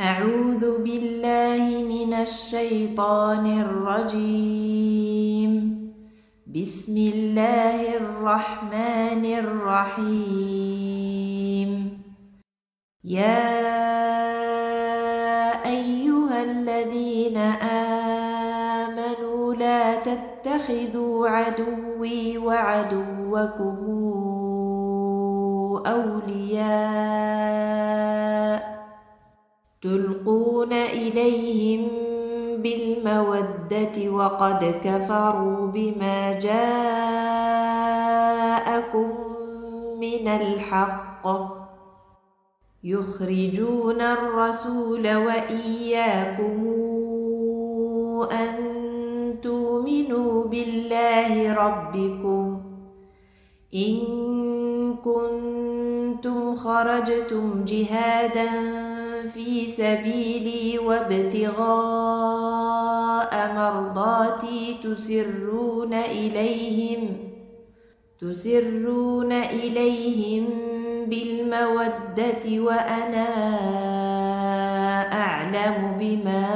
أعوذ بالله من الشيطان الرجيم. بسم الله الرحمن الرحيم. يا أيها الذين آمنوا لا تتخذوا عدوي وعدوكم أولياء تلقون إليهم بالمودة وقد كفروا بما جاءكم من الحق يخرجون الرسول وإياكم أن تؤمنوا بالله ربكم إن كنتم خرجتم جهادا في سبيلي وابتغاء مرضاتي تسرون إليهم بالمودة وأنا أعلم بما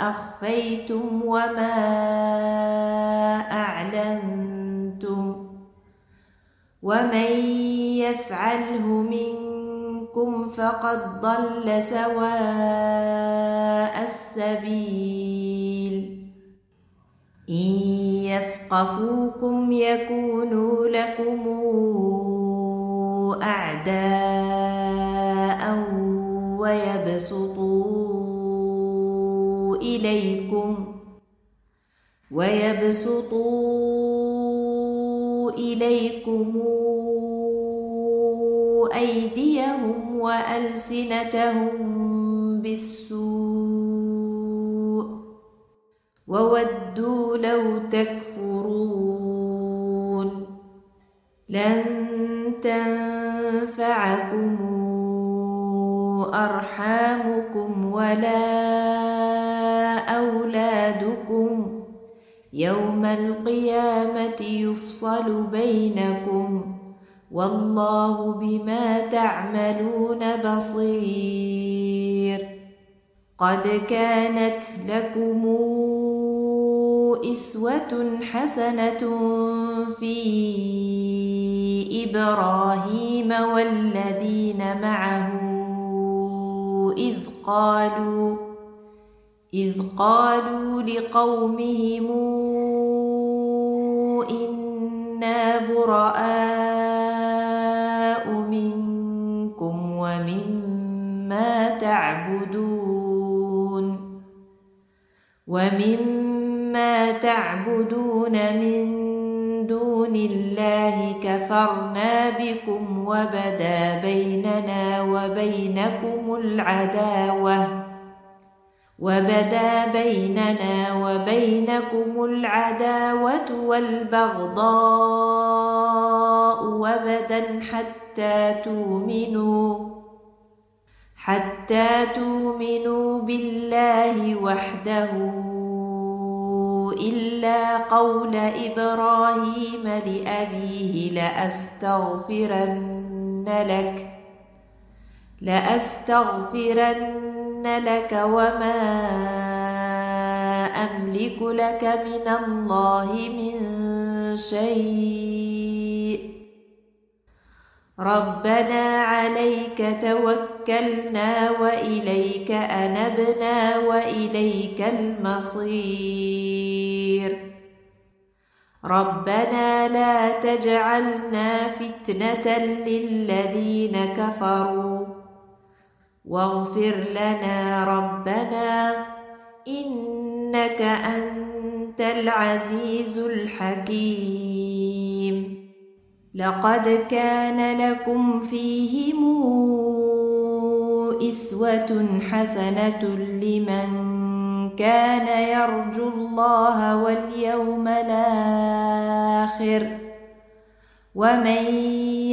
أخفيتم وما أعلنتم ومن يفعله منكم فقد ضل سواء السبيل. إن يثقفوكم يكونوا لكم أعداء ويبسطوا إليكم أيديهم وألسنتهم بالسوء وودوا لو تكفرون. لن تنفعكم أرحامكم ولا أولادكم يوم القيامة يفصل بينكم والله بما تعملون بصير. قد كانت لكم إسوة حسنة في إبراهيم والذين معه إذ قالوا لقومهم إنا براء منكم ومما تعبدون من دون الله كفرنا بكم وبدا بيننا وبينكم العداوة والبغضاء أبدا حتى تؤمنوا بالله وحده إلا قول إبراهيم لأبيه لأستغفرن لك وما أملك لك من الله من شيء. ربنا عليك توكلنا وإليك أنبنا وإليك المصير. ربنا لا تجعلنا فتنة للذين كفروا واغفر لنا ربنا إنك أنت العزيز الحكيم. لقد كان لكم فيهم إسوة حسنة لمن كان يرجو الله واليوم الآخر ومن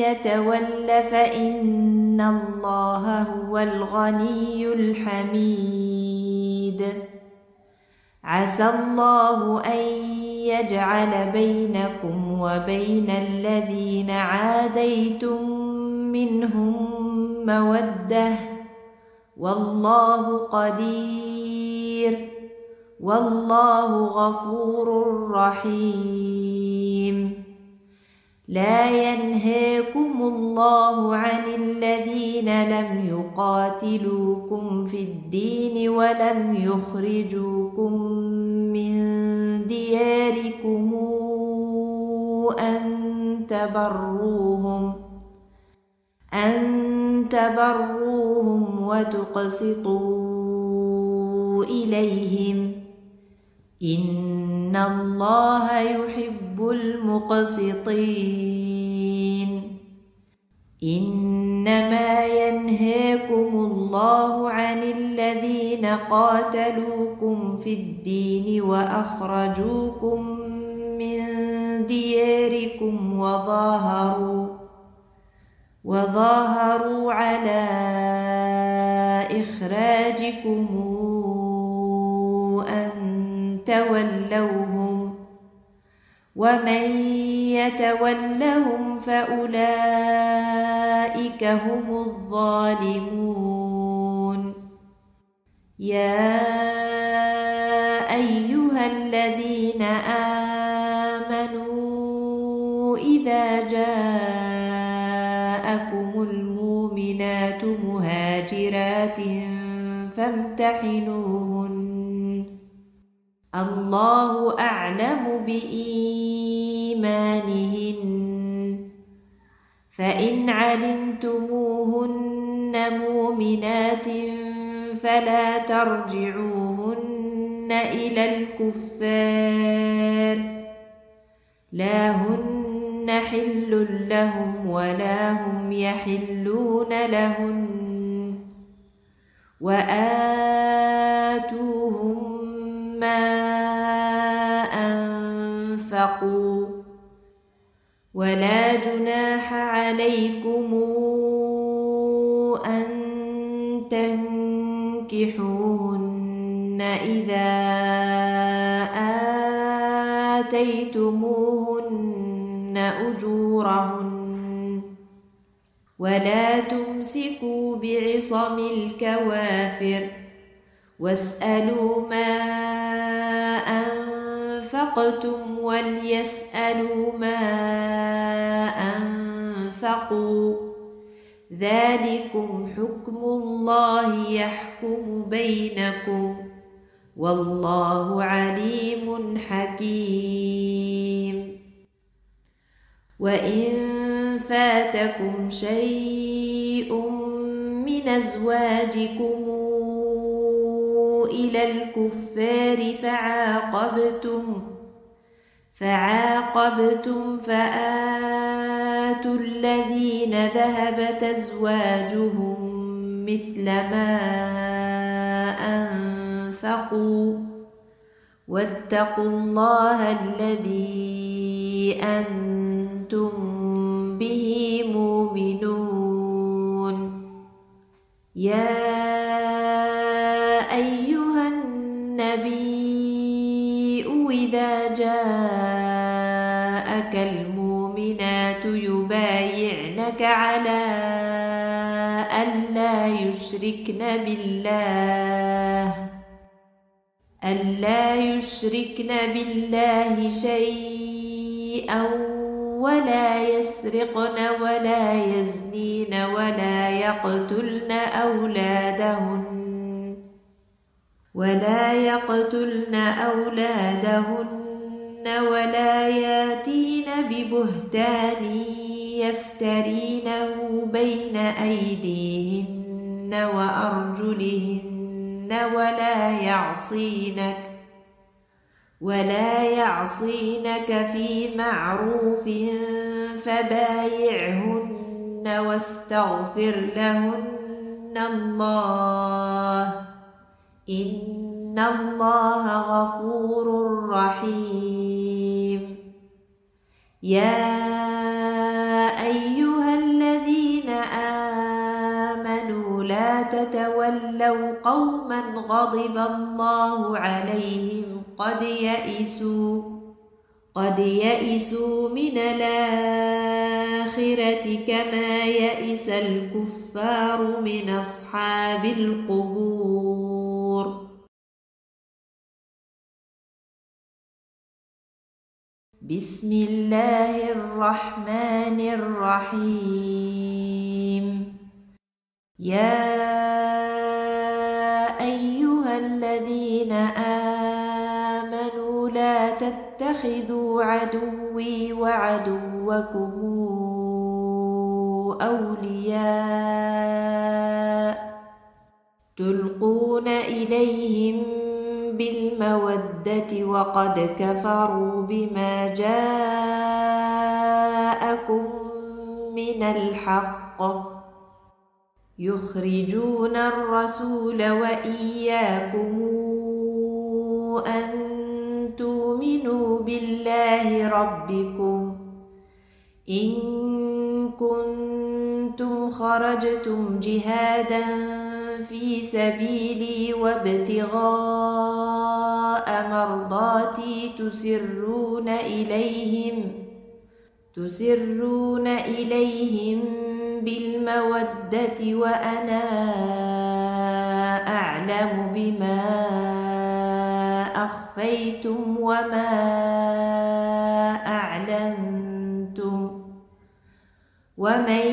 يتول فإن الله هو الغني الحميد. عسى الله أن يجعل بينكم وبين الذين عاديتم منهم مودة والله قدير والله غفور رحيم. لا ينهاكم الله عن الذين لم يقاتلوكم في الدين ولم يخرجوكم من دياركم أن تبروهم وتقسطوا إليهم، إن الله يحب المقسطين. إنما ينهاكم الله عن الذين قاتلوكم في الدين وأخرجوكم من دياركم وظاهروا على إخراجكم أن تولوهم، ومن يتولهم فأولئك هم الظالمون. يا أيها الذين آمنوا إذا جاءكم المؤمنات مهاجرات فامتحنوهن، الله أعلم بإيمانهن، فإن علمتموهن مؤمنات فلا ترجعوهن إلى الكفار، لا هن حل لهم ولا هم يحلون لهن، وآتوهم ما أنفقوا، ولا جناح عليكم أن تنكحوهن إذا آتيتموهن أجورهن، ولا تمسكوا بعصم الكوافر، واسألوا ما أنفقتم وليسألوا ما أنفقوا، ذلكم حكم الله يحكم بينكم، والله عليم حكيم. وإن فاتكم شيء من أزواجكم إلى الكفار فعاقبتم فآتوا الذين ذهبت أزواجهم مثل ما أنفقوا، واتقوا الله الذي أنتم به مؤمنون. يا إذا جاءك المؤمنات يبايعنك على ألا يشركن بالله شيئا ولا يسرقن ولا يزنين ولا يقتلن أولادهن ولا ياتين ببهتان يفترينه بين أيديهن وأرجلهن ولا يعصينك في معروف، فبايعهن واستغفر لهن الله، إن الله غفور رحيم. يا أيها الذين آمنوا لا تتولوا قوما غضب الله عليهم قد يئسوا من الآخرة الآخرة كما يئس الكفار من أصحاب القبور. بسم الله الرحمن الرحيم. يا أيها الذين آمنوا لا تتخذوا عدوي وعدوكم أولياء تلقون إليهم بالمودة وقد كفروا بما جاءكم من الحق يخرجون الرسول وإياكم أن تؤمنوا بالله ربكم إن كنتم خرجتم جهادا في سبيلي وابتغاء مرضاتي تسرون إليهم بالمودة وأنا أعلم بما أخفيتم وما أعلنتم ومن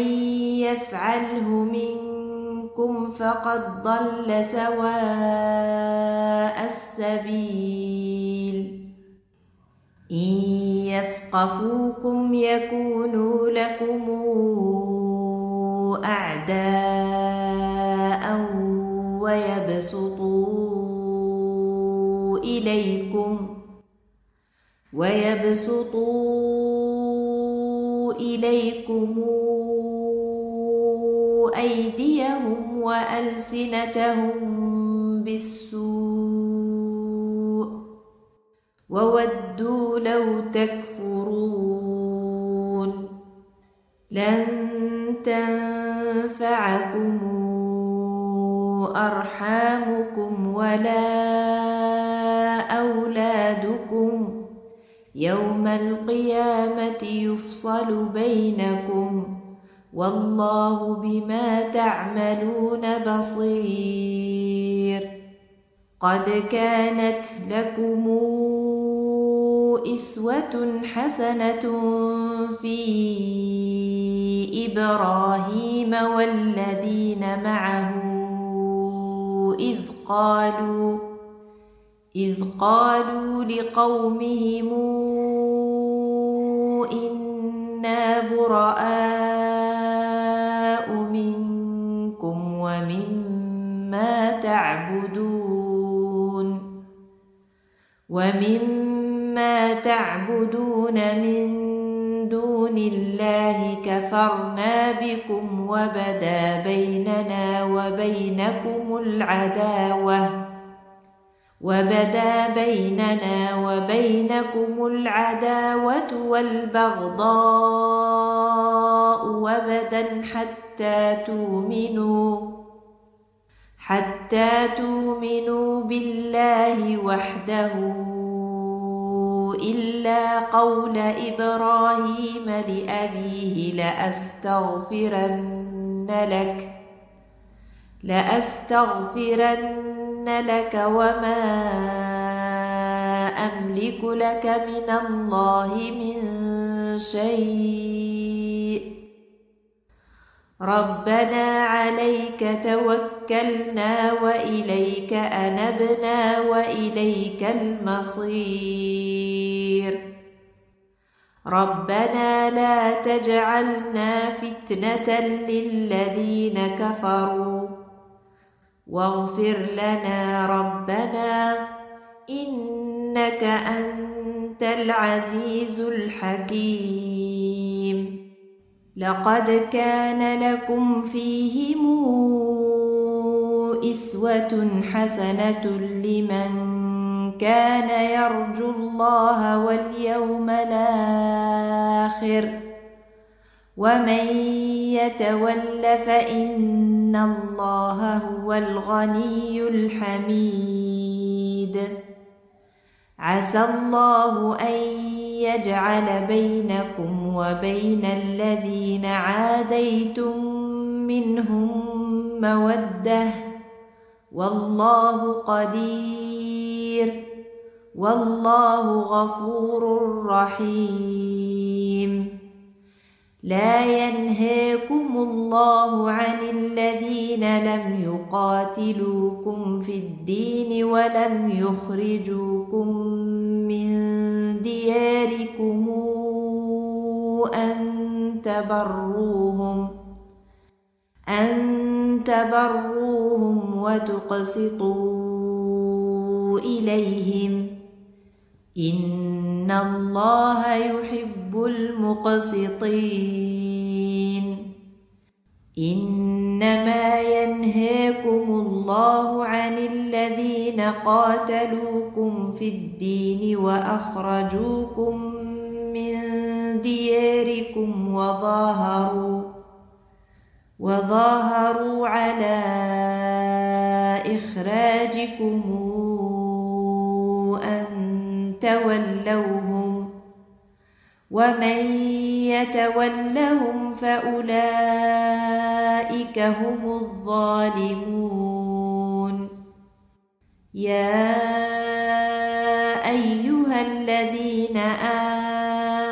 يفعله منكم فقد ضل سواء السبيل. إن يثقفوكم يكونوا لكم أعداء ويبسطوا إليكم أيديهم وألسنتهم بالسوء وودوا لو تكفرون. لن تنفعكم أرحامكم ولا أولادكم يوم القيامة يفصل بينكم والله بما تعملون بصير. قد كانت لكم إسوة حسنة في إبراهيم والذين معه إذ قالوا لقومهم إنا براء منكم ومما تعبدون من دون الله كفرنا بكم وبدا بيننا وبينكم العداوة والبغضاء وبدا حتى تؤمنوا بالله وحده إلا قول إبراهيم لأبيه لأستغفرن لك وما أملك لك من الله من شيء. ربنا عليك توكلنا وإليك أنبنا وإليك المصير. ربنا لا تجعلنا فتنة للذين كفروا واغفر لنا ربنا إنك أنت العزيز الحكيم. لقد كان لكم فيهم إسوة حسنة لمن كان يرجو الله واليوم الآخر ومن يتول فإن الله هو الغني الحميد. عسى الله أن يجعل بينكم وبين الذين عاديتم منهم مودة، والله قدير، والله غفور رحيم. لا ينهاكم الله عن الذين لم يقاتلوكم في الدين ولم يخرجوكم من دياركم أن تبروهم وتقسطوا إليهم، إن الله يحب المقسطين. إنما ينهاكم الله عن الذين قاتلوكم في الدين وأخرجوكم من دياركم وظاهروا على إخراجكم أن تولوهم، ومن يتولهم فأولئك هم الظالمون. يا أيها الذين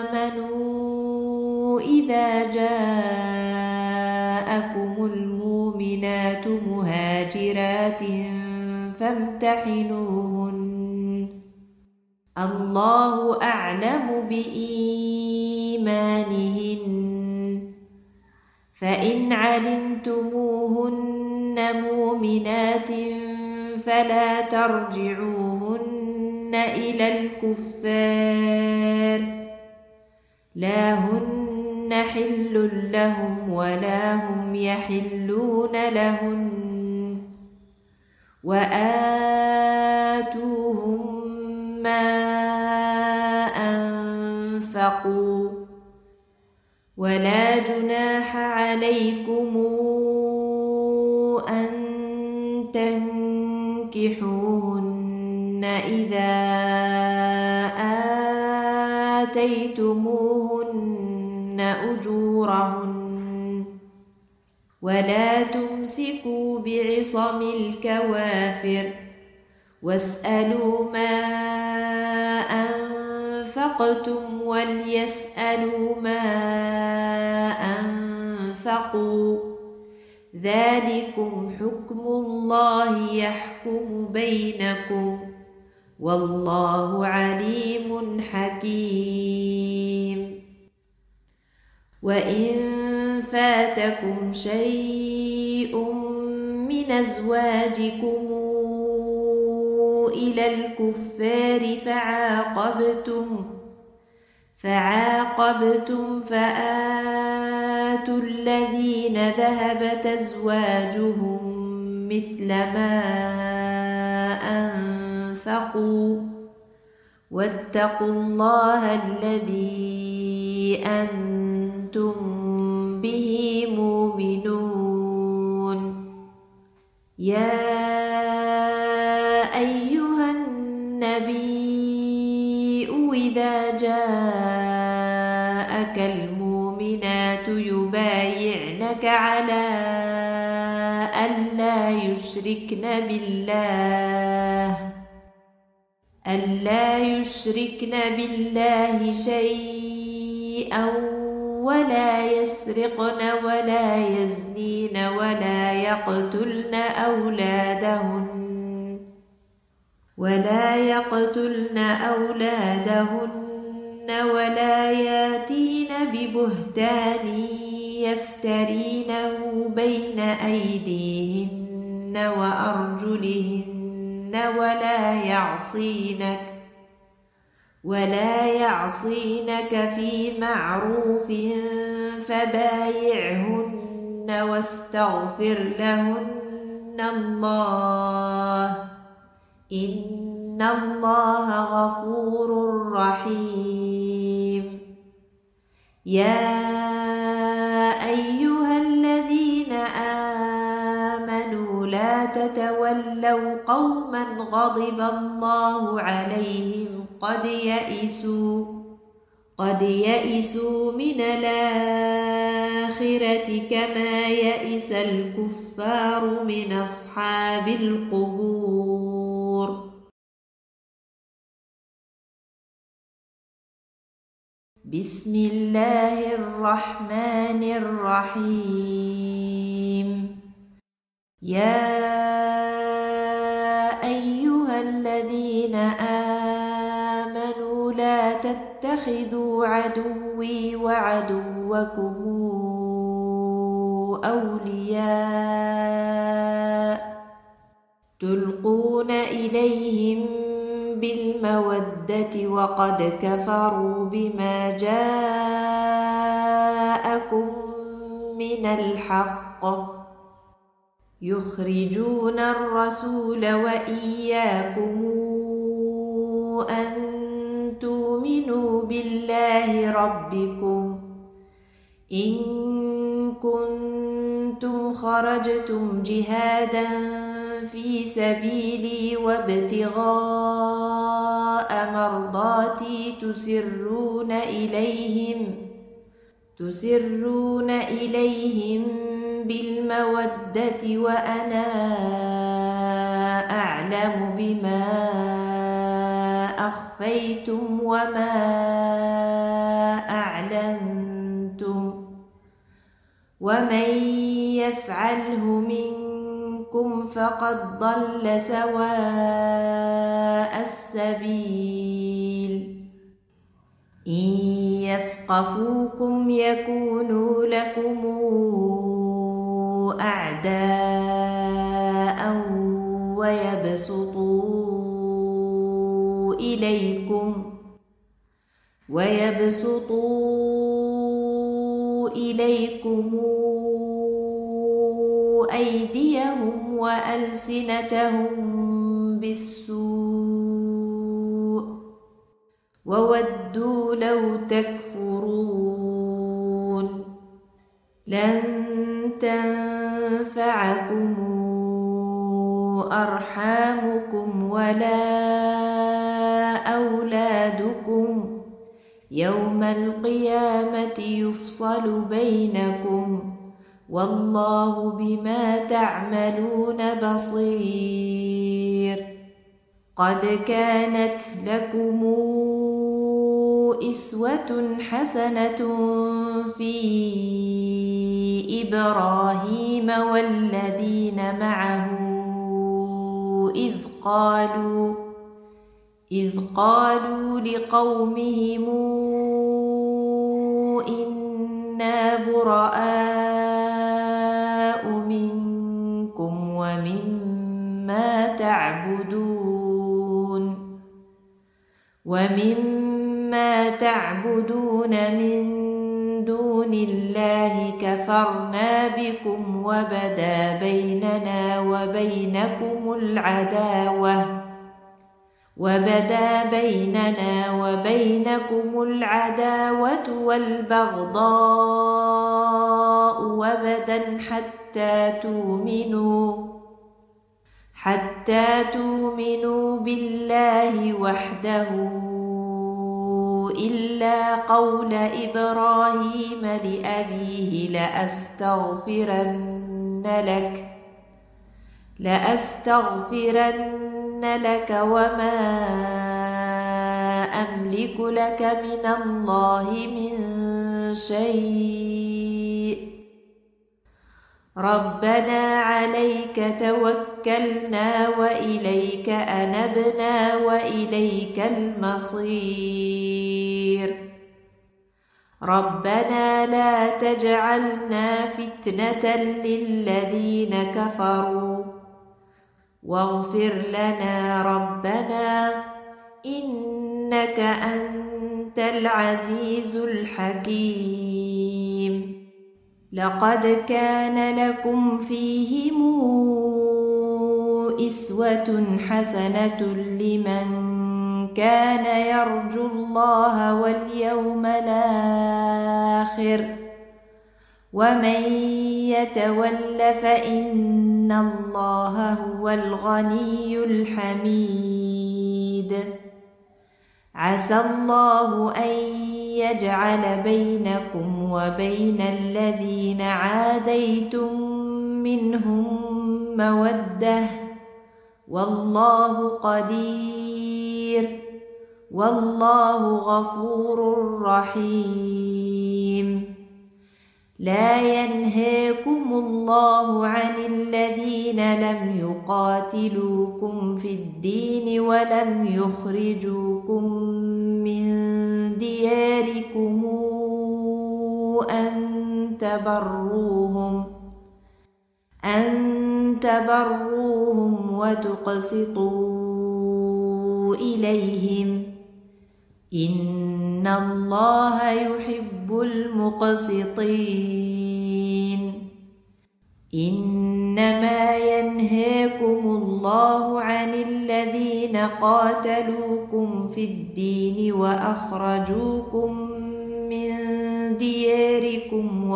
آمنوا إذا جاءكم المؤمنات مهاجرات فامتحنوهن، الله أعلم بإيمانهن، فإن علمتموهن مؤمنات فلا ترجعوهن إلى الكفار، لا هن حل لهم ولا هم يحلون لهن، وآتوهم ما أنفقوا، ولا جناح عليكم أن تنكحوهن إذا آتيتموهن أجورهن، ولا تمسكوا بعصم الكوافر، واسألوا ما أنفقتم وليسألوا ما أنفقوا، ذلكم حكم الله يحكم بينكم، والله عليم حكيم. وإن فاتكم شيء من أزواجكم إلى الكفار فعاقبتم فآتوا الذين ذهبت أزواجهم مثل ما أنفقوا، واتقوا الله الذي أنتم به مؤمنون. إذا جاءك المؤمنات يبايعنك على ألا يشركن بالله شيئا، ولا يسرقن ولا يزنين ولا يقتلن أولادهن ولا ياتين ببهتان يفترينه بين أيديهن وأرجلهن ولا يعصينك في معروف، فبايعهن واستغفر لهن الله، إن الله غفور رحيم. يا أيها الذين آمنوا لا تتولوا قوما غضب الله عليهم قد يئسوا قد يئسوا من الآخرة كما يئس الكفار من أصحاب القبور. بسم الله الرحمن الرحيم. يا أيها الذين آمنوا لا تتخذوا عدوي وعدوكم أولياء تلقون إليهم بالمودة وقد كفروا بما جاءكم من الحق يخرجون الرسول وإياكم أن تؤمنوا بالله ربكم إن كنتم خرجتم جهادا في سبيلي وابتغاء مرضاتي تسرون إليهم بالمودة وأنا أعلم بما أخفيتم وما أعلنتم ومن يفعله منكم فقد ضل سواء السبيل. إن يثقفوكم يكونوا لكم أعداء ويبسطوا إليكم أيديهم وألسنتهم بالسوء وودوا لو تكفرون. لن تنفعكم أرحامكم ولا أولادكم يوم القيامة يفصل بينكم والله بما تعملون بصير. قد كانت لكم أسوة حسنة في إبراهيم والذين معه إذ قالوا لقومهم إنا براء منكم ومما تعبدون من دون الله كفرنا بكم وبدا بيننا وبينكم العداوة والبغضاء وبدا حتى تؤمنوا بالله وحده إلا قول إبراهيم لأبيه لأستغفرن لك وما أملك لك من الله من شيء. ربنا عليك توكلنا وإليك أنبنا وإليك المصير. ربنا لا تجعلنا فتنة للذين كفروا واغفر لنا ربنا إنك أنت العزيز الحكيم. لقد كان لكم فيهم أسوة حسنة لمن كان يرجو الله واليوم الآخر ومن يتول فإن الله هو الغني الحميد. عسى الله أن يجعل بينكم وبين الذين عاديتم منهم مودة والله قدير والله غفور رحيم. لا ينهاكم الله عن الذين لم يقاتلوكم في الدين ولم يخرجوكم من دياركم أن تبروهم وتقسطوا إليهم إن الله يحب المقسطين. إنما ينهاكم الله عن الذين قاتلوكم في الدين وأخرجوكم من دياركم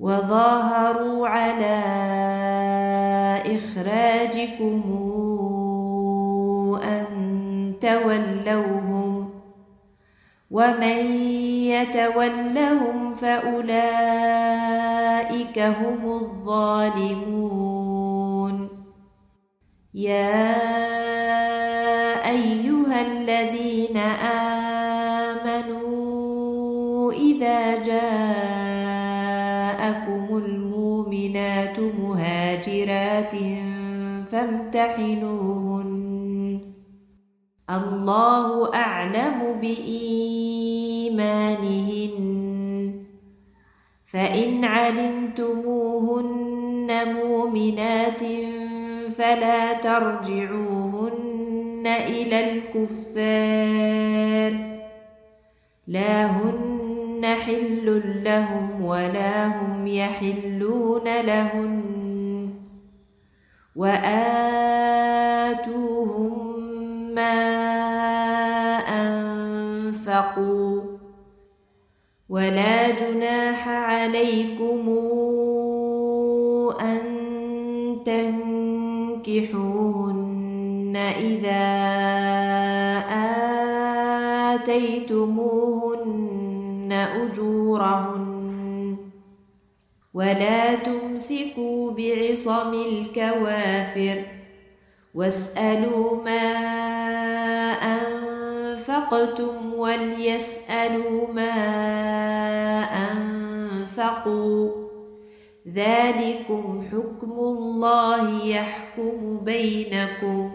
وظاهروا على إخراجكم أن تولوهم ومن يتولهم فأولئك هم الظالمون. يا أيها الذين آمنوا إذا جاءكم المؤمنات مهاجرات فامتحنوهن الله أعلم بإيمانهن فإن علمتموهن مؤمنات فلا ترجعوهن إلى الكفار لا هن حل لهم ولا هم يحلون لهن وآتوهم ما أنفقوا ولا جناح عليكم أن تنكحوهن إذا آتيتموهن أجورهن ولا تمسكوا بعصم الكوافر واسألوا ما أنفقتم وليسألوا ما أنفقوا ذلكم حكم الله يحكم بينكم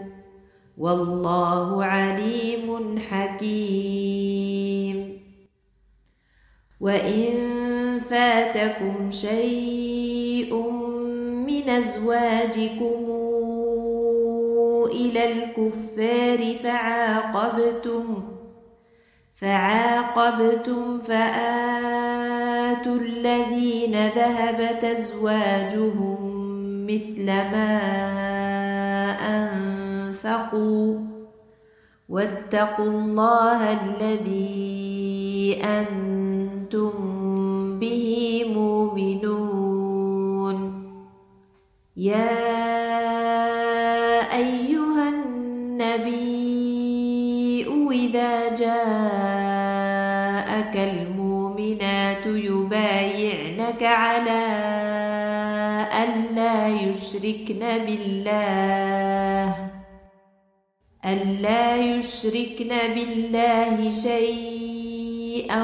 والله عليم حكيم. وإن فاتكم شيء من أزواجكم إلى الكفار فعاقبتم فآتوا الذين ذهبت أزواجهم مثل ما أنفقوا واتقوا الله الذي أنتم به مؤمنون. يا أيها النبي إذا جاءك المؤمنات يبايعنك على ألا يشركن بالله شيئا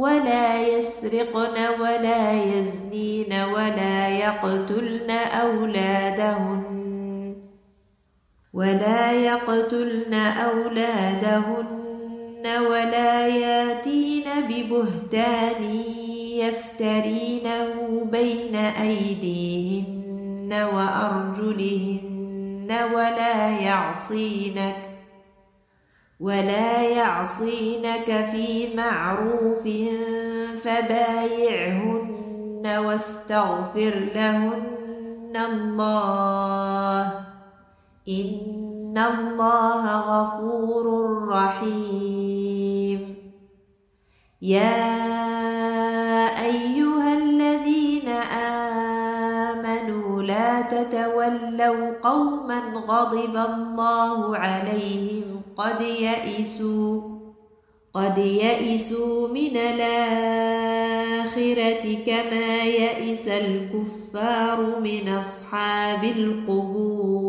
ولا يسرقن ولا يزنين ولا يقتلن أولادهن ولا ياتين ببهتان يفترينه بين أيديهن وأرجلهن ولا يعصينك في معروف فبايعهن واستغفر لهن الله إن الله غفور رحيم. يا أيها الذين آمنوا لا تتولوا قوما غضب الله عليهم قد يئسوا من الآخرة كما يئس الكفار من أصحاب القبور.